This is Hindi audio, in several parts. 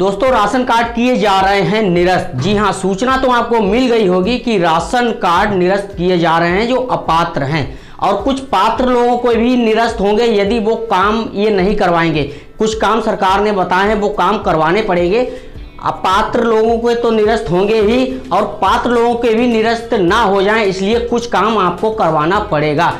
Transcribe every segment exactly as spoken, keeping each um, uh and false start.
दोस्तों राशन कार्ड किए जा रहे हैं निरस्त। जी हाँ, सूचना तो आपको मिल गई होगी कि राशन कार्ड निरस्त किए जा रहे हैं जो अपात्र हैं, और कुछ पात्र लोगों को भी निरस्त होंगे यदि वो काम ये नहीं करवाएंगे। कुछ काम सरकार ने बताए हैं वो काम करवाने पड़ेंगे। अपात्र लोगों के तो निरस्त होंगे ही, और पात्र लोगों के भी निरस्त ना हो जाएं इसलिए कुछ काम आपको करवाना पड़ेगा।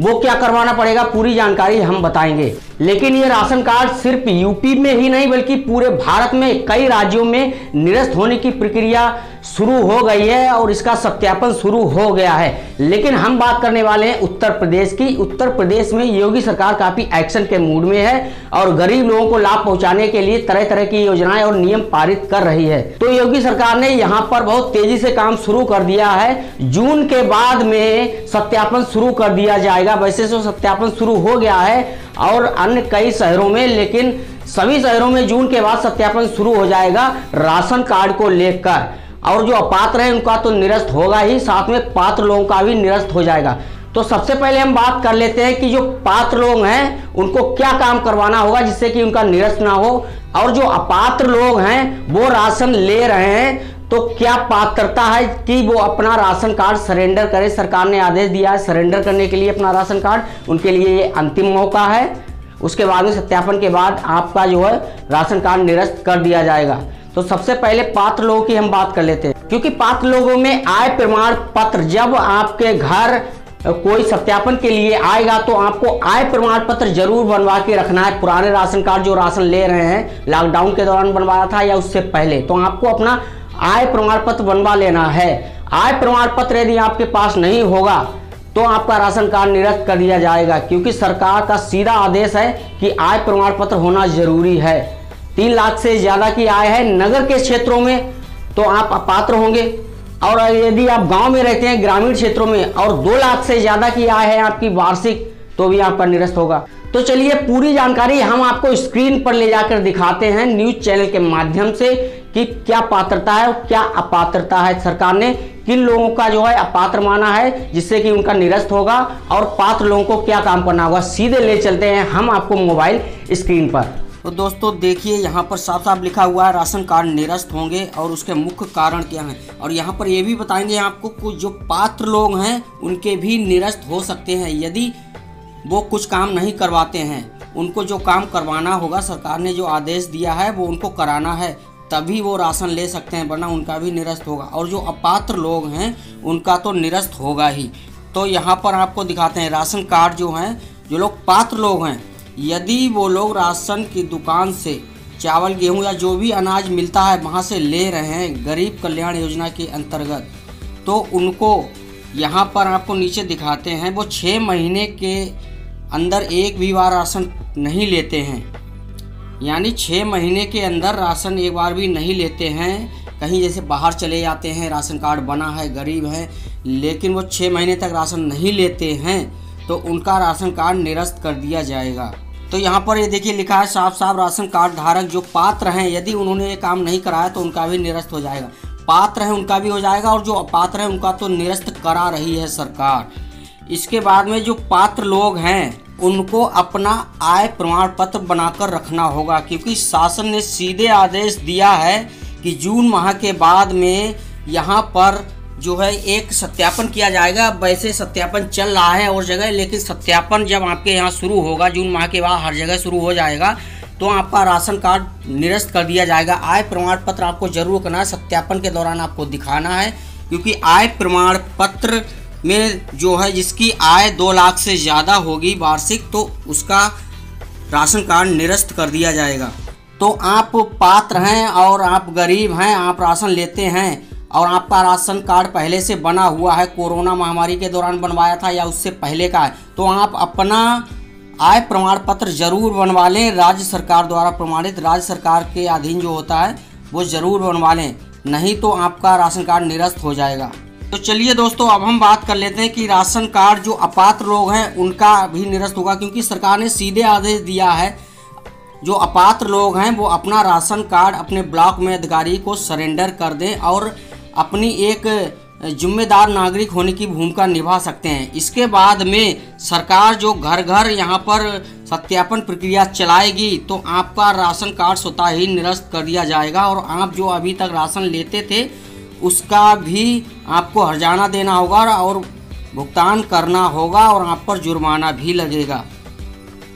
वो क्या करवाना पड़ेगा पूरी जानकारी हम बताएंगे। लेकिन ये राशन कार्ड सिर्फ यूपी में ही नहीं बल्कि पूरे भारत में कई राज्यों में निरस्त होने की प्रक्रिया शुरू हो गई है और इसका सत्यापन शुरू हो गया है। लेकिन हम बात करने वाले हैं उत्तर प्रदेश की। उत्तर प्रदेश में योगी सरकार काफ़ी एक्शन के मूड में है और गरीब लोगों को लाभ पहुंचाने के लिए तरह तरह की योजनाएं और नियम पारित कर रही है। तो योगी सरकार ने यहाँ पर बहुत तेजी से काम शुरू कर दिया है। जून के बाद में सत्यापन शुरू कर दिया जाएगा। वैसे तो सत्यापन शुरू हो गया है और अन्य कई शहरों में, लेकिन सभी शहरों में जून के बाद सत्यापन शुरू हो जाएगा राशन कार्ड को लेकर। और जो अपात्र हैं उनका तो निरस्त होगा ही, साथ में पात्र लोगों का भी निरस्त हो जाएगा। तो सबसे पहले हम बात कर लेते हैं कि जो पात्र लोग हैं उनको क्या काम करवाना होगा जिससे कि उनका निरस्त ना हो, और जो अपात्र लोग हैं वो राशन ले रहे हैं तो क्या पात्रता है कि वो अपना राशन कार्ड सरेंडर करे। सरकार ने आदेश दिया है सरेंडर करने के लिए अपना राशन कार्ड। उनके लिए ये अंतिम मौका है। उसके बाद में सत्यापन के बाद आपका जो है राशन कार्ड निरस्त कर दिया जाएगा। तो सबसे पहले पात्र लोगों की हम बात कर लेते हैं, क्योंकि पात्र लोगों में आय प्रमाण पत्र, जब आपके घर कोई सत्यापन के लिए आएगा तो आपको आय प्रमाण पत्र जरूर बनवा के रखना है। पुराने राशन कार्ड जो राशन ले रहे हैं लॉकडाउन के दौरान बनवाया था या उससे पहले, तो आपको अपना आय प्रमाण पत्र बनवा लेना है। आय प्रमाण पत्र यदि आपके पास नहीं होगा तो आपका राशन कार्ड निरस्त कर दिया जाएगा, क्योंकि सरकार का सीधा आदेश है कि आय प्रमाण पत्र होना जरूरी है। तीन लाख से ज़्यादा की आय है नगर के क्षेत्रों में तो आप अपात्र होंगे, और यदि आप गांव में रहते हैं ग्रामीण क्षेत्रों में और दो लाख से ज़्यादा की आय है आपकी वार्षिक तो भी आपका निरस्त होगा। तो चलिए पूरी जानकारी हम आपको स्क्रीन पर ले जाकर दिखाते हैं न्यूज़ चैनल के माध्यम से कि क्या पात्रता है और क्या अपात्रता है। सरकार ने किन लोगों का जो है अपात्र माना है जिससे कि उनका निरस्त होगा, और पात्र लोगों को क्या काम करना होगा। सीधे ले चलते हैं हम आपको मोबाइल स्क्रीन पर। तो दोस्तों देखिए यहाँ पर साफ साफ लिखा हुआ है राशन कार्ड निरस्त होंगे और उसके मुख्य कारण क्या हैं, और यहाँ पर ये भी बताएंगे आपको कुछ जो पात्र लोग हैं उनके भी निरस्त हो सकते हैं यदि वो कुछ काम नहीं करवाते हैं। उनको जो काम करवाना होगा सरकार ने जो आदेश दिया है वो उनको कराना है, तभी वो राशन ले सकते हैं, वरना उनका भी निरस्त होगा। और जो अपात्र लोग हैं उनका तो निरस्त होगा ही। तो यहाँ पर आपको दिखाते हैं राशन कार्ड जो हैं, जो लोग पात्र लोग हैं यदि वो लोग राशन की दुकान से चावल, गेहूं या जो भी अनाज मिलता है वहाँ से ले रहे हैं गरीब कल्याण योजना के अंतर्गत, तो उनको यहाँ पर आपको नीचे दिखाते हैं वो छः महीने के अंदर एक भी बार राशन नहीं लेते हैं। यानी छः महीने के अंदर राशन एक बार भी नहीं लेते हैं। कहीं जैसे बाहर चले जाते हैं, राशन कार्ड बना है, गरीब हैं, लेकिन वो छः महीने तक राशन नहीं लेते हैं तो उनका राशन कार्ड निरस्त कर दिया जाएगा। तो यहाँ पर ये देखिए लिखा है साफ साफ राशन कार्ड धारक जो पात्र हैं यदि उन्होंने ये काम नहीं कराया तो उनका भी निरस्त हो जाएगा। पात्र हैं उनका भी हो जाएगा, और जो अपात्र हैं उनका तो निरस्त करा रही है सरकार। इसके बाद में जो पात्र लोग हैं उनको अपना आय प्रमाण पत्र बनाकर रखना होगा, क्योंकि शासन ने सीधे आदेश दिया है कि जून माह के बाद में यहाँ पर जो है एक सत्यापन किया जाएगा। वैसे सत्यापन चल रहा है और जगह, लेकिन सत्यापन जब आपके यहाँ शुरू होगा जून माह के बाद हर जगह शुरू हो जाएगा तो आपका राशन कार्ड निरस्त कर दिया जाएगा। आय प्रमाण पत्र आपको जरूर करना है, सत्यापन के दौरान आपको दिखाना है, क्योंकि आय प्रमाण पत्र में जो है जिसकी आय दो लाख से ज़्यादा होगी वार्षिक तो उसका राशन कार्ड निरस्त कर दिया जाएगा। तो आप पात्र हैं और आप गरीब हैं, आप राशन लेते हैं और आपका राशन कार्ड पहले से बना हुआ है, कोरोना महामारी के दौरान बनवाया था या उससे पहले का है, तो आप अपना आय प्रमाण पत्र जरूर बनवा लें। राज्य सरकार द्वारा प्रमाणित, राज्य सरकार के अधीन जो होता है वो ज़रूर बनवा लें, नहीं तो आपका राशन कार्ड निरस्त हो जाएगा। तो चलिए दोस्तों अब हम बात कर लेते हैं कि राशन कार्ड जो अपात्र लोग हैं उनका भी निरस्त होगा, क्योंकि सरकार ने सीधे आदेश दिया है जो अपात्र लोग हैं वो अपना राशन कार्ड अपने ब्लॉक में अधिकारी को सरेंडर कर दें और अपनी एक जिम्मेदार नागरिक होने की भूमिका निभा सकते हैं। इसके बाद में सरकार जो घर घर यहाँ पर सत्यापन प्रक्रिया चलाएगी तो आपका राशन कार्ड स्वतः ही निरस्त कर दिया जाएगा और आप जो अभी तक राशन लेते थे उसका भी आपको हर्जाना देना होगा और भुगतान करना होगा और आप पर जुर्माना भी लगेगा।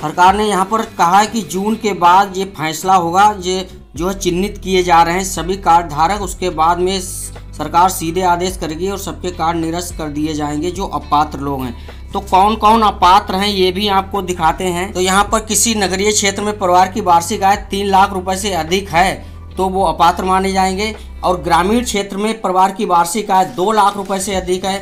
सरकार ने यहाँ पर कहा है कि जून के बाद ये फैसला होगा। ये जो चिन्हित किए जा रहे हैं सभी कार्ड धारक, उसके बाद में सरकार सीधे आदेश करेगी और सबके कार्ड निरस्त कर दिए जाएंगे जो अपात्र लोग हैं। तो कौन कौन अपात्र हैं ये भी आपको दिखाते हैं। तो यहाँ पर किसी नगरीय क्षेत्र में परिवार की वार्षिक आय तीन लाख रुपए से अधिक है तो वो अपात्र माने जाएंगे, और ग्रामीण क्षेत्र में परिवार की वार्षिक आय दो लाख रुपए से अधिक है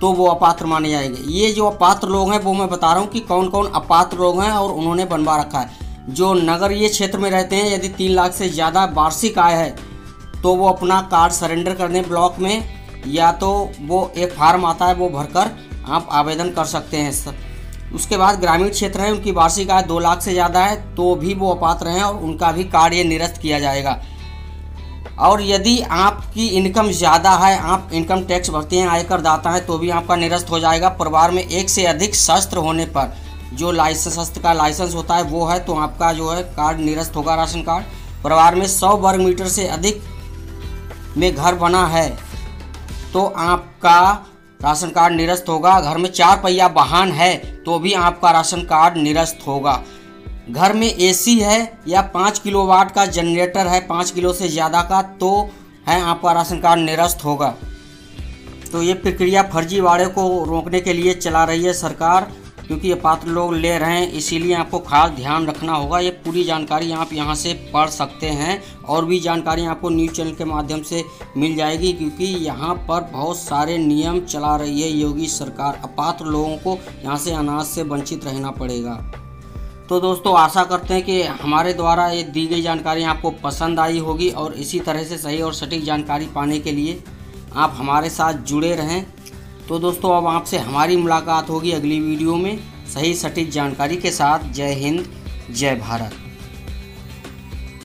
तो वो अपात्र माने जाएंगे। ये जो अपात्र लोग हैं वो मैं बता रहा हूँ कि कौन कौन अपात्र लोग हैं और उन्होंने बनवा रखा है। जो नगरीय क्षेत्र में रहते हैं यदि तीन लाख से ज़्यादा वार्षिक आय है तो वो अपना कार्ड सरेंडर कर दें ब्लॉक में, या तो वो एक फार्म आता है वो भरकर आप आवेदन कर सकते हैं सर। उसके बाद ग्रामीण क्षेत्र है, उनकी वार्षिक आय दो लाख से ज़्यादा है तो भी वो अपात्र हैं और उनका भी कार्ड ये निरस्त किया जाएगा। और यदि आपकी इनकम ज़्यादा है, आप इनकम टैक्स भरते हैं, आयकर दाता हैं, तो भी आपका निरस्त हो जाएगा। परिवार में एक से अधिक शस्त्र होने पर जो लाइसेंस शस्त्र का लाइसेंस होता है वो है तो आपका जो है कार्ड निरस्त होगा राशन कार्ड। परिवार में सौ वर्ग मीटर से अधिक में घर बना है तो आपका राशन कार्ड निरस्त होगा। घर में चार पहिया वाहन है तो भी आपका राशन कार्ड निरस्त होगा। घर में एसी है या पाँच किलोवाट का जनरेटर है पाँच किलो से ज़्यादा का तो है आपका राशन कार्ड निरस्त होगा। तो ये प्रक्रिया फर्जीवाड़े को रोकने के लिए चला रही है सरकार, क्योंकि ये पात्र लोग ले रहे हैं, इसीलिए आपको खास ध्यान रखना होगा। ये पूरी जानकारी आप यहाँ से पढ़ सकते हैं और भी जानकारी आपको न्यूज़ चैनल के माध्यम से मिल जाएगी, क्योंकि यहाँ पर बहुत सारे नियम चला रही है योगी सरकार। अपात्र लोगों को यहाँ से अनाज से वंचित रहना पड़ेगा। तो दोस्तों आशा करते हैं कि हमारे द्वारा ये दी गई जानकारी आपको पसंद आई होगी, और इसी तरह से सही और सटीक जानकारी पाने के लिए आप हमारे साथ जुड़े रहें। तो दोस्तों अब आपसे हमारी मुलाकात होगी अगली वीडियो में सही सटीक जानकारी के साथ। जय हिंद, जय भारत।